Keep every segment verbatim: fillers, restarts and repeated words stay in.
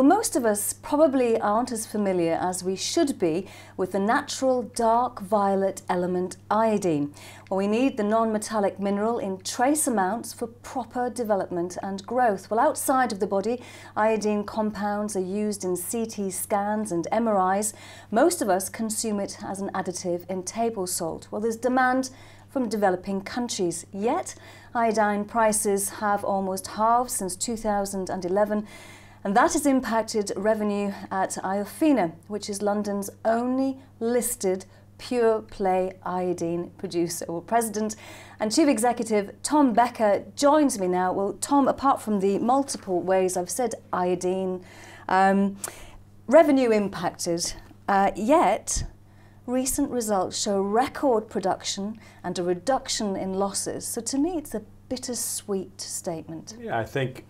Well, most of us probably aren't as familiar as we should be with the natural dark violet element iodine. Well, we need the non-metallic mineral in trace amounts for proper development and growth. Well, outside of the body, iodine compounds are used in C T scans and M R Is. Most of us consume it as an additive in table salt. Well, there's demand from developing countries. Yet, iodine prices have almost halved since two thousand eleven. And that has impacted revenue at Iofina, which is London's only listed pure play iodine producer. Well, President and Chief Executive Tom Becker joins me now. Well, Tom, apart from the multiple ways I've said iodine, um, revenue impacted, uh, yet recent results show record production and a reduction in losses. So to me, it's a bittersweet statement. Yeah, I think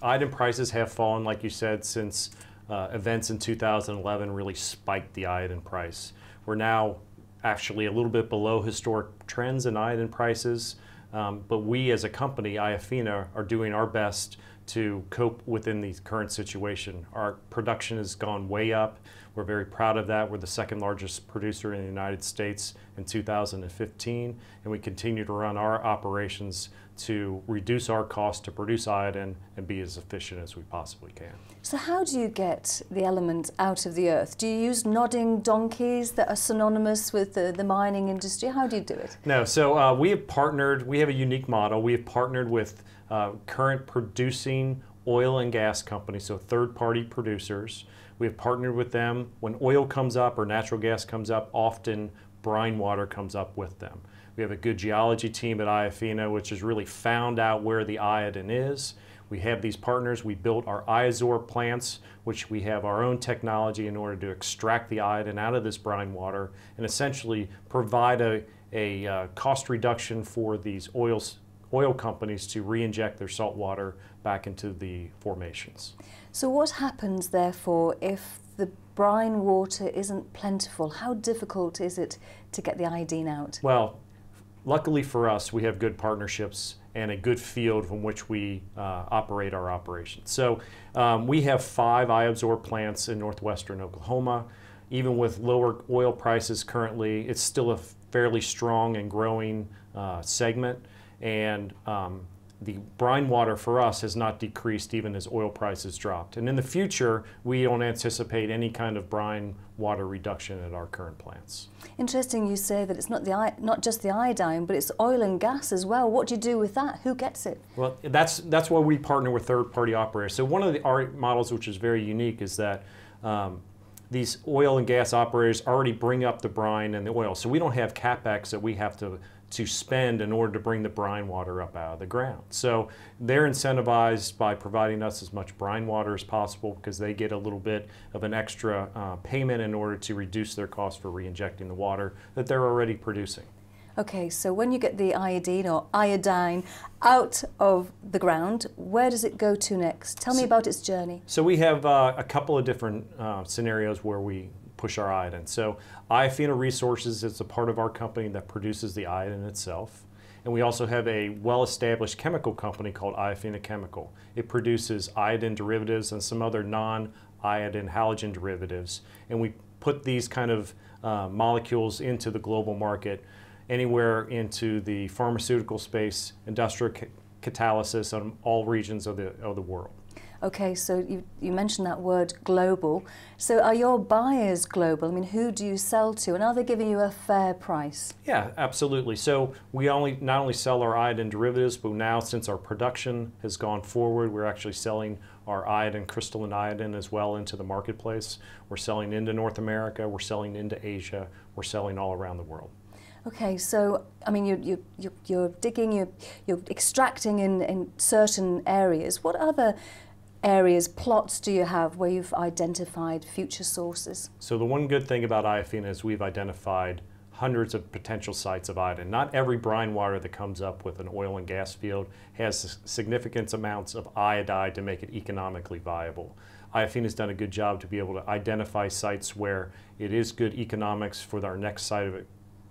iodine prices have fallen, like you said, since uh, events in two thousand eleven really spiked the iodine price. We're now actually a little bit below historic trends in iodine prices, um, but we as a company, Iofina, are doing our best to cope within the current situation. Our production has gone way up. We're very proud of that. We're the second largest producer in the United States in two thousand fifteen, and we continue to run our operations to reduce our cost to produce iodine and be as efficient as we possibly can. So how do you get the element out of the earth? Do you use nodding donkeys that are synonymous with the, the mining industry? How do you do it? No, so uh, we have partnered, we have a unique model. We have partnered with uh, current producing oil and gas companies, so third-party producers. We have partnered with them. When oil comes up or natural gas comes up, often brine water comes up with them. We have a good geology team at Iofina, which has really found out where the iodine is. We have these partners. We built our Iazor plants, which we have our own technology in order to extract the iodine out of this brine water and essentially provide a, a uh, cost reduction for these oils, oil companies to re-inject their salt water back into the formations. So what happens, therefore, if the brine water isn't plentiful? How difficult is it to get the iodine out? Well, luckily for us, we have good partnerships and a good field from which we uh, operate our operations. So um, we have five Iofina plants in northwestern Oklahoma. Even with lower oil prices currently, it's still a fairly strong and growing uh, segment. And um, the brine water for us has not decreased even as oil prices dropped. And in the future, we don't anticipate any kind of brine water reduction at our current plants. Interesting you say that it's not, the, not just the iodine, but it's oil and gas as well. What do you do with that? Who gets it? Well, that's, that's why we partner with third-party operators. So one of the, our models which is very unique is that um, these oil and gas operators already bring up the brine and the oil. So we don't have CapEx that we have to to spend in order to bring the brine water up out of the ground. So they're incentivized by providing us as much brine water as possible because they get a little bit of an extra uh, payment in order to reduce their cost for re-injecting the water that they're already producing. Okay, so when you get the iodine or iodine out of the ground, where does it go to next? Tell me about its journey. So we have uh, a couple of different uh, scenarios where we push our iodine. So Iofina Resources is a part of our company that produces the iodine itself. And we also have a well-established chemical company called Iofina Chemical. It produces iodine derivatives and some other non-iodine halogen derivatives. And we put these kind of uh, molecules into the global market, anywhere into the pharmaceutical space, industrial ca catalysis on all regions of the, of the world. Okay, so you, you mentioned that word global. So are your buyers global? I mean, who do you sell to, and are they giving you a fair price? Yeah, absolutely. So we only not only sell our iodine derivatives, but now since our production has gone forward, we're actually selling our iodine, crystalline iodine as well into the marketplace. We're selling into North America, we're selling into Asia, we're selling all around the world. Okay, so I mean, you, you, you, you're digging, you're, you're extracting in, in certain areas. What other areas, plots do you have where you've identified future sources? So the one good thing about Iofina is we've identified hundreds of potential sites of iodine. Not every brine water that comes up with an oil and gas field has significant amounts of iodide to make it economically viable. Iofina has done a good job to be able to identify sites where it is good economics for our next site of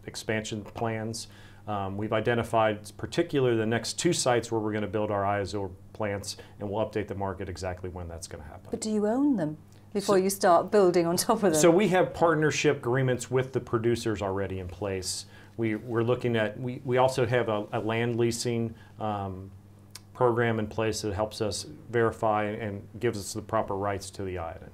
expansion plans. Um, we've identified particularly the next two sites where we're going to build our Iazor plants, and we'll update the market exactly when that's going to happen. But do you own them before so, you start building on top of them? So we have partnership agreements with the producers already in place. We, we're looking at, we, we also have a, a land leasing um, program in place that helps us verify and gives us the proper rights to the iodine.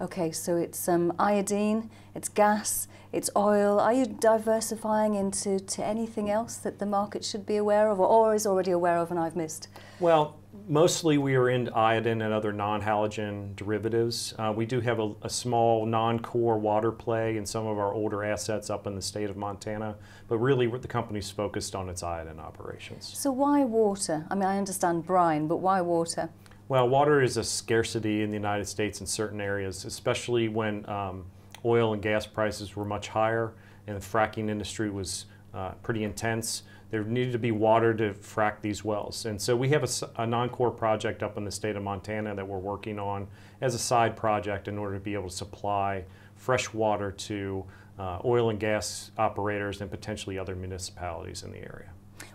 Okay, so it's um, iodine, it's gas, it's oil. Are you diversifying into to anything else that the market should be aware of or, or is already aware of and I've missed? Well, mostly we are into iodine and other non-halogen derivatives. Uh, we do have a, a small non-core water play in some of our older assets up in the state of Montana, but really the company's focused on its iodine operations. So why water? I mean, I understand brine, but why water? Well, water is a scarcity in the United States in certain areas, especially when um, oil and gas prices were much higher and the fracking industry was uh, pretty intense. There needed to be water to frack these wells. And so we have a, a non-core project up in the state of Montana that we're working on as a side project in order to be able to supply fresh water to uh, oil and gas operators and potentially other municipalities in the area.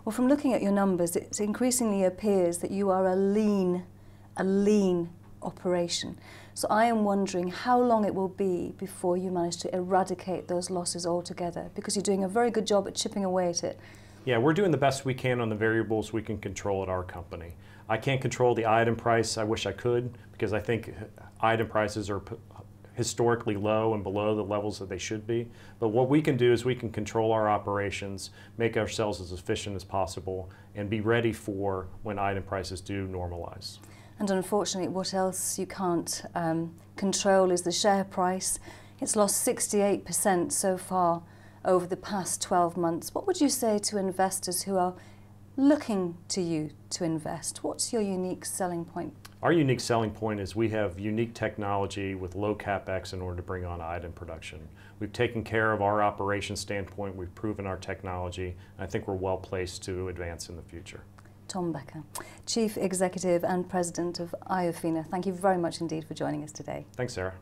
Well, from looking at your numbers, it increasingly appears that you are a lean a lean operation. So I am wondering how long it will be before you manage to eradicate those losses altogether, because you're doing a very good job at chipping away at it. Yeah, we're doing the best we can on the variables we can control at our company. I can't control the iodine price. I wish I could, because I think iodine prices are historically low and below the levels that they should be. But what we can do is we can control our operations, make ourselves as efficient as possible, and be ready for when iodine prices do normalize. And unfortunately, what else you can't um, control is the share price. It's lost sixty-eight percent so far over the past twelve months. What would you say to investors who are looking to you to invest? What's your unique selling point? Our unique selling point is we have unique technology with low capex in order to bring on iodine production. We've taken care of our operations standpoint. We've proven our technology. And I think we're well placed to advance in the future. Tom Becker, Chief Executive and President of Iofina, thank you very much indeed for joining us today. Thanks, Sarah.